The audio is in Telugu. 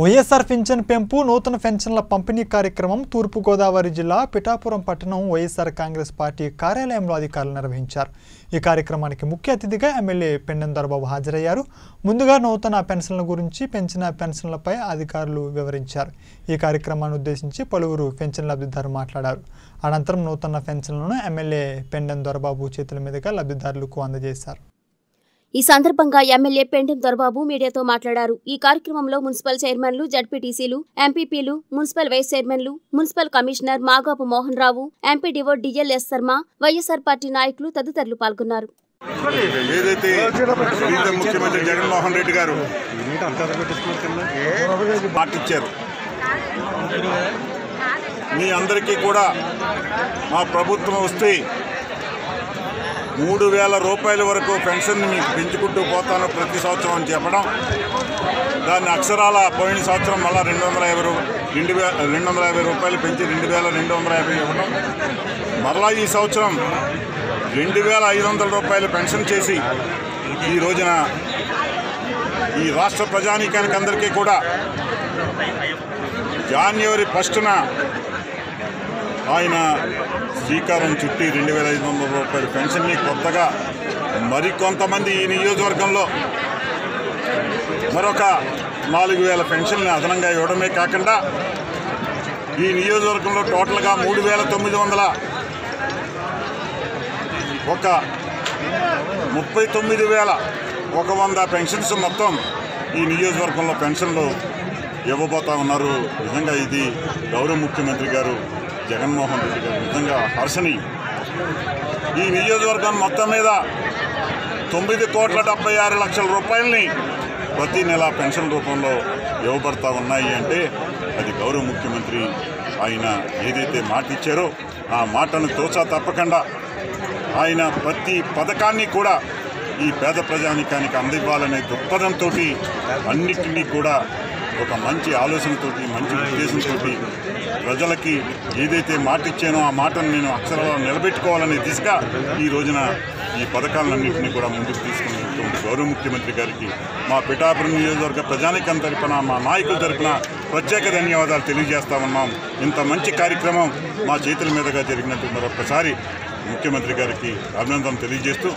వైఎస్ఆర్ పింఛన్ పెంపు నూతన పెన్షన్ల పంపిణీ కార్యక్రమం తూర్పు గోదావరి జిల్లా పిఠాపురం పట్టణం వైఎస్ఆర్ కాంగ్రెస్ పార్టీ కార్యాలయంలో అధికారులు నిర్వహించారు. ఈ కార్యక్రమానికి ముఖ్య అతిథిగా ఎమ్మెల్యే పెండందరబాబు హాజరయ్యారు. ముందుగా నూతన పెన్షన్ల గురించి పెంచిన పెన్షన్లపై అధికారులు వివరించారు. ఈ కార్యక్రమాన్ని ఉద్దేశించి పలువురు పెన్షన్ లబ్ధిదారులు మాట్లాడారు. అనంతరం నూతన పెన్షన్లను ఎమ్మెల్యే పెండందరబాబు చేతుల మీదుగా లబ్ధిదారులకు అందజేశారు. ఈ సందర్భంగా ఎమ్మెల్యే పెండెం దొరబాబు మీడియాతో మాట్లాడారు. ఈ కార్యక్రమంలో మున్సిపల్ చైర్మన్లు, జడ్పీటీసీలు, ఎంపీపీలు, మున్సిపల్ వైస్ చైర్మన్లు, municipal commissioner Magapu Mohan Rao, MPDO DLS Sharma, YSR party నాయకులు తదితరులు పాల్గొన్నారు. ఏదైతే ముఖ్యమంత్రి జగన్ మోహన్ రెడ్డి గారు పాటించారు, మీ అందరికీ కూడా మా ప్రభుత్వం వస్తే 3,000 రూపాయల వరకు పెన్షన్ మీకు పెంచుకుంటూ పోతాను ప్రతి సంవత్సరం అని చెప్పడం, దాన్ని అక్షరాల పోయిన సంవత్సరం మళ్ళీ 2,250 రూపాయలు పెంచి 2,250 ఇవ్వడం, మరలా ఈ సంవత్సరం 2,500 రూపాయలు పెన్షన్ చేసి ఈ రోజున ఈ రాష్ట్ర ప్రజానీకానికి అందరికీ కూడా జనవరి 1న ఆయన శ్రీకారం చుట్టి 2,500 రూపాయల పెన్షన్ని కొత్తగా మరికొంతమంది ఈ నియోజకవర్గంలో మరొక 4,000 పెన్షన్ని అదనంగా ఇవ్వడమే కాకుండా ఈ నియోజకవర్గంలో టోటల్గా 3,900 మొత్తం ఈ నియోజకవర్గంలో పెన్షన్లు ఇవ్వబోతా ఉన్నారు. నిజంగా ఇది గౌరవ ముఖ్యమంత్రి గారు జగన్మోహన్ రెడ్డి గారు నిజంగా హర్షణీయం. ఈ నియోజకవర్గం మొత్తం మీద 9,76,00,000 రూపాయలని ప్రతి నెల పెన్షన్ రూపంలో ఇవ్వబడతా ఉన్నాయి అంటే అది గౌరవ ముఖ్యమంత్రి ఆయన ఏదైతే మాట ఇచ్చారో ఆ మాటను తోచా తప్పకుండా ఆయన ప్రతి పథకాన్ని కూడా ఈ పేద ప్రజానికానికి అందివ్వాలనే దృక్పథంతో అన్నిటినీ కూడా ఒక మంచి ఆలోచనతోటి మంచి ఉద్దేశంతో ప్రజలకి ఏదైతే మాట ఇచ్చానో ఆ మాటను నేను అక్షరాలు నిలబెట్టుకోవాలనే దిశగా ఈ రోజున ఈ పథకాలన్నింటినీ కూడా ముందుకు తీసుకునేటువంటి గౌరవ ముఖ్యమంత్రి గారికి మా పిఠాపురం నియోజకవర్గ ప్రజానికం తరపున, మా నాయకుల తరపున ప్రత్యేక ధన్యవాదాలు తెలియజేస్తామన్నాం. ఇంత మంచి కార్యక్రమం మా చేతుల మీదుగా జరిగినట్టు మరొకసారి ముఖ్యమంత్రి గారికి అభినందనలు తెలియజేస్తూ